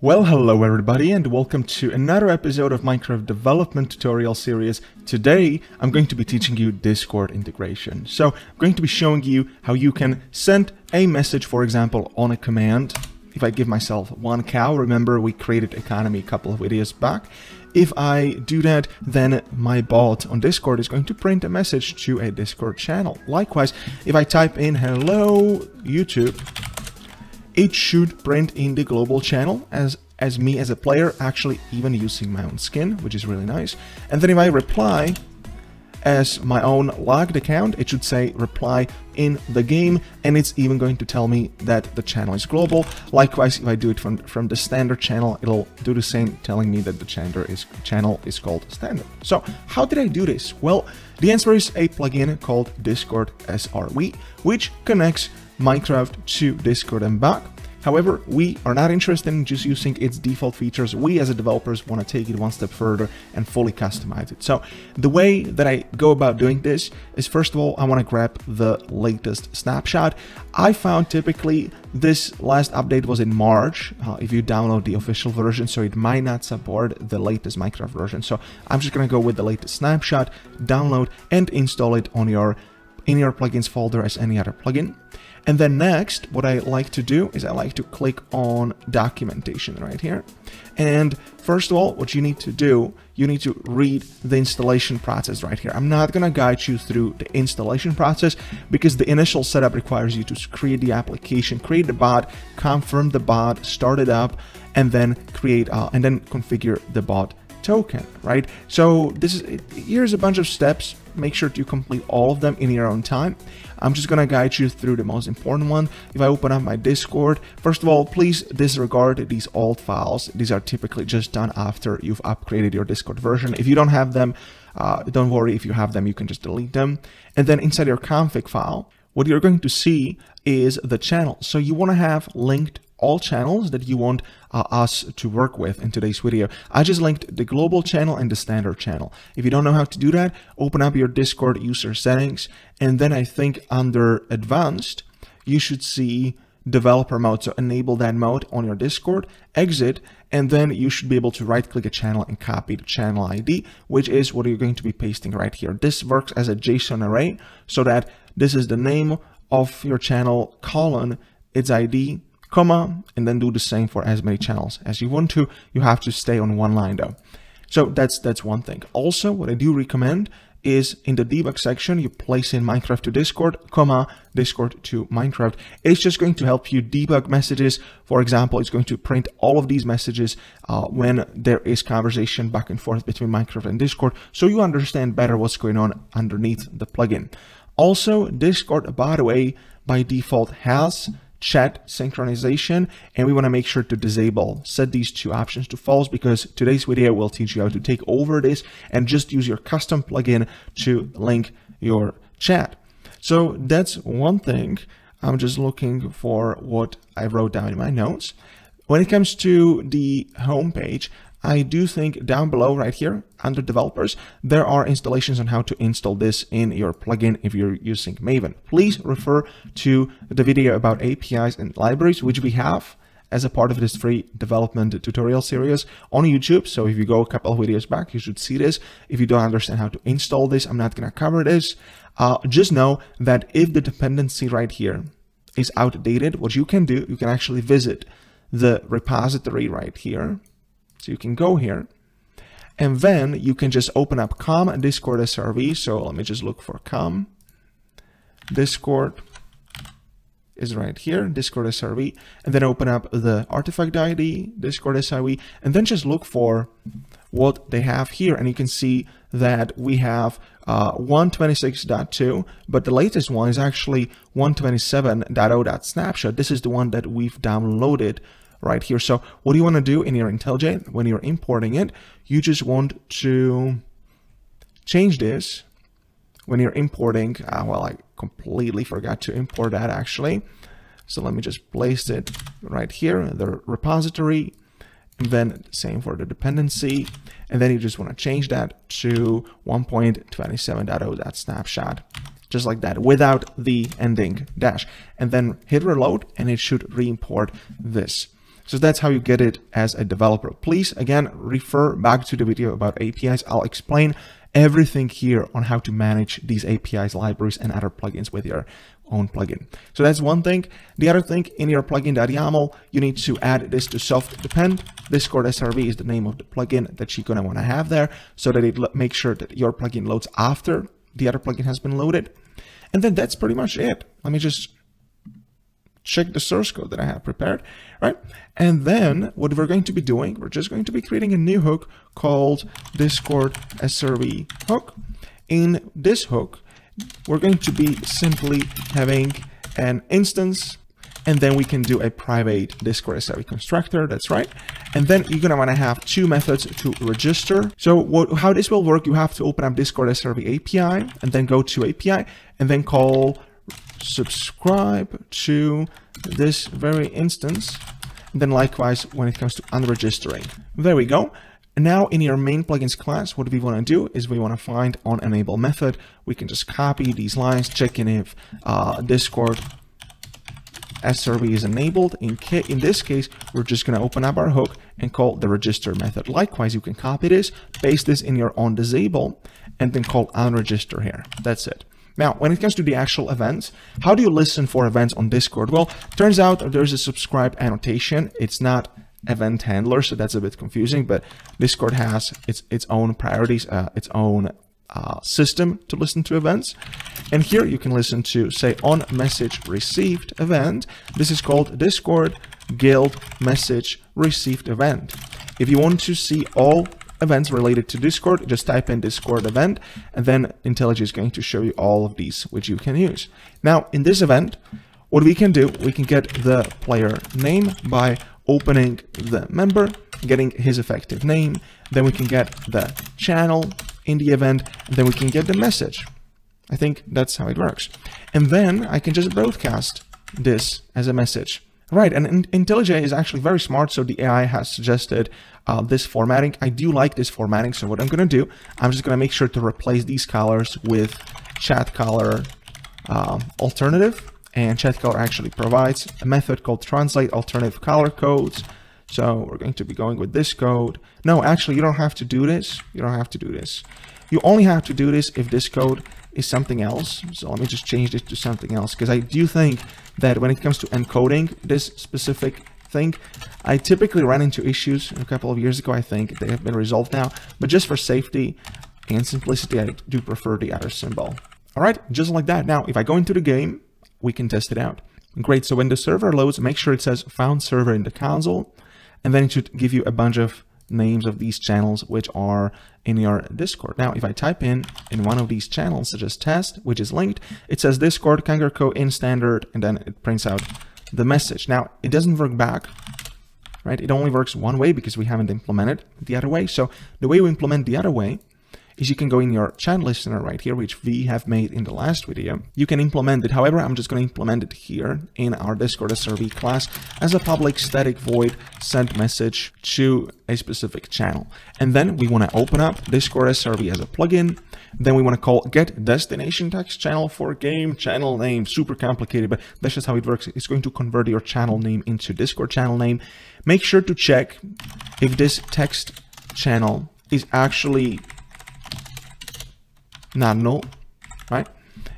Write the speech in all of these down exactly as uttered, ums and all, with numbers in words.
Well, hello everybody and welcome to another episode of Minecraft development tutorial series. Today I'm going to be teaching you Discord integration. So I'm going to be showing you how you can send a message, for example, on a command. If I give myself one cow, remember we created economy a couple of videos back. If I do that, then my bot on Discord is going to print a message to a Discord channel. Likewise, if I type in hello YouTube, it should print in the global channel as, as me as a player, actually even using my own skin, which is really nice. And then if I reply as my own logged account, it should say reply in the game, and it's even going to tell me that the channel is global. Likewise, if I do it from, from the standard channel, it'll do the same, telling me that the gender is, channel is called standard. So how did I do this? Well, the answer is a plugin called Discord S R V, which connects Minecraft to Discord and back. However, we are not interested in just using its default features. We as a developers want to take it one step further and fully customize it. So the way that I go about doing this is, first of all, I want to grab the latest snapshot. I found typically this last update was in March, uh, if you download the official version, so it might not support the latest Minecraft version. So I'm just going to go with the latest snapshot, download and install it on your in your plugins folder as any other plugin. And then next, what I like to do is I like to click on documentation right here. And first of all, what you need to do, you need to read the installation process right here. I'm not going to guide you through the installation process because the initial setup requires you to create the application, create the bot, confirm the bot, start it up, and then create uh, and then configure the bot token, right? So this is, here's a bunch of steps. Make sure to complete all of them in your own time. I'm just going to guide you through the most important one. If I open up my Discord, first of all, please disregard these alt files. These are typically just done after you've upgraded your Discord version. If you don't have them, uh, don't worry. If you have them, you can just delete them. And then inside your config file, what you're going to see is the channel. So you want to have linked all channels that you want uh, us to work with in today's video. I just linked the global channel and the standard channel. If you don't know how to do that, open up your Discord user settings, and then I think under advanced, you should see developer mode. So enable that mode on your Discord, exit, and then you should be able to right click a channel and copy the channel I D, which is what you're going to be pasting right here. This works as a JSON array, so that this is the name of your channel, colon, its I D, comma, and then do the same for as many channels as you want to. You have to stay on one line though. So that's that's one thing. Also, what I do recommend is in the debug section, you place in Minecraft to Discord, comma, Discord to Minecraft. It's just going to help you debug messages. For example, it's going to print all of these messages uh, when there is conversation back and forth between Minecraft and Discord, so you understand better what's going on underneath the plugin. Also, Discord, by the way, by default has chat synchronization, and we want to make sure to disable, set these two options to false, because today's video will teach you how to take over this and just use your custom plugin to link your chat. So that's one thing. I'm just looking for what I wrote down in my notes. When it comes to the home page, I do think down below right here under developers, there are installations on how to install this in your plugin if you're using Maven. Please refer to the video about A P Is and libraries, which we have as a part of this free development tutorial series on YouTube. So if you go a couple of videos back, you should see this. If you don't understand how to install this, I'm not going to cover this. Uh, just know that if the dependency right here is outdated, what you can do, you can actually visit the repository right here. So you can go here and then you can just open up com Discord S R V. So let me just look for com. Discord is right here, Discord S R V, and then open up the artifact I D, Discord S R V, and then just look for what they have here. And you can see that we have uh, one twenty-six point two, but the latest one is actually one twenty-seven point zero.snapshot. This is the one that we've downloaded right here. So what do you want to do in your IntelliJ when you're importing it? You just want to change this when you're importing. Uh, well, I completely forgot to import that actually. So let me just place it right here in the repository. And then same for the dependency. And then you just want to change that to one point twenty-seven point zero.snapshot. Just like that, without the ending dash. And then hit reload and it should re-import this. So that's how you get it as a developer. Please, again, refer back to the video about A P Is. I'll explain everything here on how to manage these A P Is, libraries, and other plugins with your own plugin. So that's one thing. The other thing, in your plugin.yaml, you need to add this to self-depend. Discord S R V is the name of the plugin that you're going to want to have there, so that it makes sure that your plugin loads after the other plugin has been loaded. And then that's pretty much it. Let me just check the source code that I have prepared, right? And then what we're going to be doing, we're just going to be creating a new hook called Discord S R V hook. In this hook, we're going to be simply having an instance, and then we can do a private Discord S R V constructor. That's right. And then you're going to want to have two methods to register. So what, how this will work, you have to open up Discord S R V A P I and then go to A P I and then call subscribe to this very instance. And then likewise, when it comes to unregistering, there we go. Now in your main plugins class, what we want to do is we want to find on enable method. We can just copy these lines, checking if uh, Discord S R V is enabled. In, ca in this case, we're just going to open up our hook and call the register method. Likewise, you can copy this, paste this in your own disable, and then call unregister here. That's it. Now, when it comes to the actual events, how do you listen for events on Discord? Well, turns out there's a subscribe annotation. It's not event handler, so that's a bit confusing, but Discord has its, its own priorities, uh, its own uh, system to listen to events. And here you can listen to, say, on message received event. This is called Discord guild message received event. If you want to see all events related to Discord, just type in Discord event, and then IntelliJ is going to show you all of these, which you can use. Now in this event, what we can do, we can get the player name by opening the member, getting his effective name, then we can get the channel in the event, and then we can get the message. I think that's how it works. And then I can just broadcast this as a message. Right, and IntelliJ is actually very smart, so the A I has suggested uh, this formatting. I do like this formatting, so what I'm going to do, I'm just going to make sure to replace these colors with chat color um, alternative, and chat color actually provides a method called translate alternative color codes. So we're going to be going with this code. No, actually, you don't have to do this. You don't have to do this. You only have to do this if this code is something else. So let me just change this to something else, because I do think that when it comes to encoding this specific thing, I typically ran into issues a couple of years ago. I think they have been resolved now, but just for safety and simplicity, I do prefer the other symbol. All right, just like that. Now, if I go into the game, we can test it out. Great, so when the server loads, make sure it says found server in the console, and then it should give you a bunch of names of these channels which are in your Discord. Now, if I type in in one of these channels, such as test, which is linked, it says Discord Kangarko in standard, and then it prints out the message. Now, it doesn't work back, right? It only works one way because we haven't implemented the other way. So the way we implement the other way is you can go in your chat listener right here, which we have made in the last video. You can implement it. However, I'm just going to implement it here in our Discord S R V class as a public static void send message to a specific channel. And then we want to open up Discord S R V as a plugin. Then we want to call get destination text channel for game channel name. Super complicated, but that's just how it works. It's going to convert your channel name into Discord channel name. Make sure to check if this text channel is actually not null, right?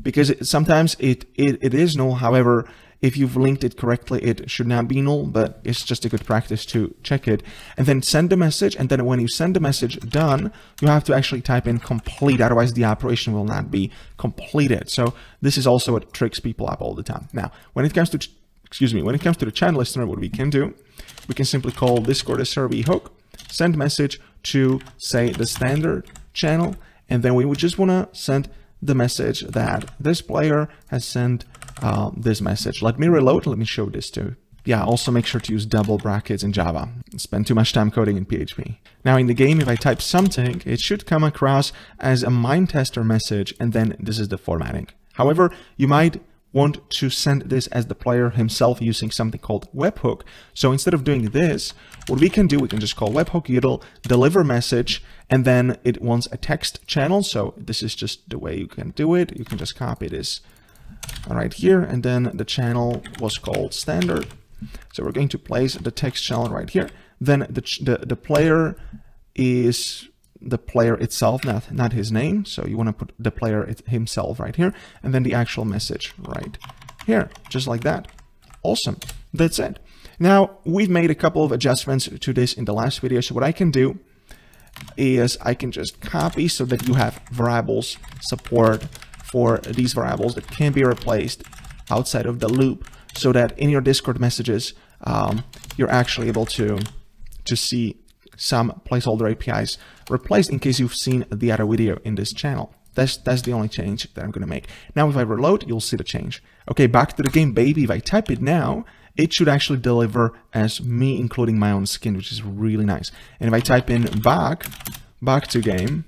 Because it, sometimes it, it it is null. However, if you've linked it correctly, it should not be null, but it's just a good practice to check it. And then send the message, and then when you send the message done, you have to actually type in complete, otherwise the operation will not be completed. So this is also what tricks people up all the time. Now, when it comes to, excuse me, when it comes to the chat listener, what we can do, we can simply call Discord S R V hook, send message to, say, the standard channel, and then we would just want to send the message that this player has sent uh, this message. Let me reload. Let me show this too. Yeah, also make sure to use double brackets in Java. Spend too much time coding in P H P. Now in the game, if I type something, it should come across as a mine tester message, and then this is the formatting. However, you might want to send this as the player himself using something called webhook. So instead of doing this, what we can do, we can just call webhook, it'll deliver message, and then it wants a text channel. So this is just the way you can do it. You can just copy this right here. And then the channel was called standard. So we're going to place the text challenge right here. Then the, the, the player is the player itself, not, not his name. So you want to put the player himself right here, and then the actual message right here, just like that. Awesome. That's it. Now, we've made a couple of adjustments to this in the last video. So what I can do is I can just copy so that you have variables support for these variables that can be replaced outside of the loop, so that in your Discord messages, um, you're actually able to, to see some placeholder A P Is replaced, in case you've seen the other video in this channel. That's, that's the only change that I'm going to make. Now, if I reload, you'll see the change. Okay, back to the game, baby. If I type it now, it should actually deliver as me including my own skin, which is really nice. And if I type in back, back to game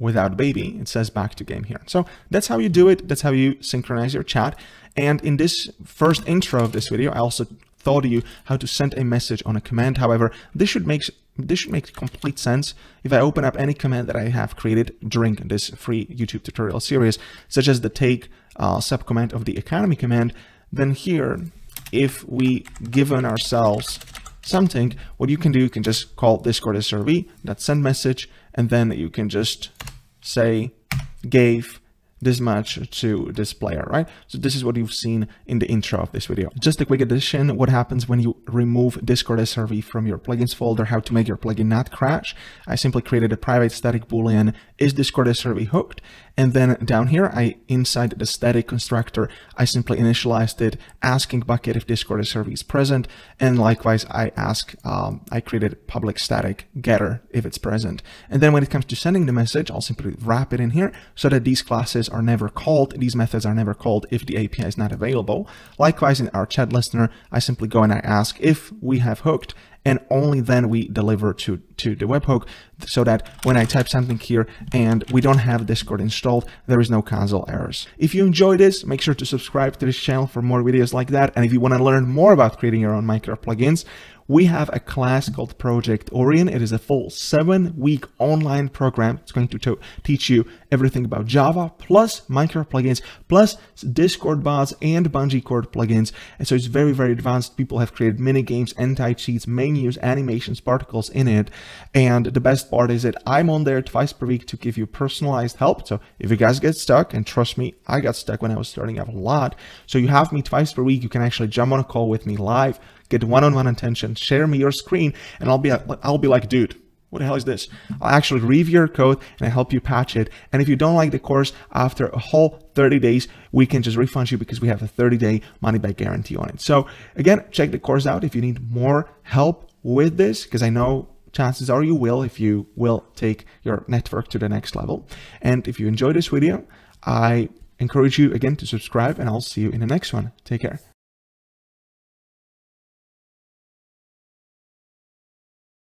without baby, it says back to game here. So that's how you do it. That's how you synchronize your chat. And in this first intro of this video, I also taught you how to send a message on a command. However, this should make this should make complete sense if I open up any command that I have created during this free YouTube tutorial series, such as the take uh, subcommand of the economy command. Then here, if we given ourselves something, what you can do, you can just call Discord S R V, that send message, and then you can just say gave this much to this player, right? So this is what you've seen in the intro of this video. Just a quick addition, what happens when you remove Discord S R V from your plugins folder, how to make your plugin not crash. I simply created a private static boolean, is Discord S R V hooked? And then down here, I inside the static constructor, I simply initialized it, asking Bukkit if Discord S R V is present. And likewise, I ask, um, I created public static getter if it's present. And then when it comes to sending the message, I'll simply wrap it in here so that these classes are never called, these methods are never called if the A P I is not available. Likewise, in our chat listener, I simply go and I ask if we have hooked, and only then we deliver to, to the webhook, so that when I type something here and we don't have Discord installed, there is no console errors. If you enjoy this, make sure to subscribe to this channel for more videos like that. And if you want to learn more about creating your own Minecraft plugins, we have a class called Project Orion. It is a full seven-week online program. It's going to, to teach you everything about Java, plus Minecraft plugins, plus Discord bots and Bungee Cord plugins. And so it's very, very advanced. People have created mini games, anti-cheats, menus, animations, particles in it. And the best part is that I'm on there twice per week to give you personalized help. So if you guys get stuck, and trust me, I got stuck when I was starting out a lot. So you have me twice per week. You can actually jump on a call with me live, get one-on-one attention, share me your screen, and I'll be, I'll be like, dude, what the hell is this? I'll actually review your code and I help you patch it. And if you don't like the course, after a whole thirty days, we can just refund you, because we have a thirty day money-back guarantee on it. So again, check the course out if you need more help with this, because I know chances are you will, if you will take your network to the next level. And if you enjoyed this video, I encourage you again to subscribe, and I'll see you in the next one. Take care.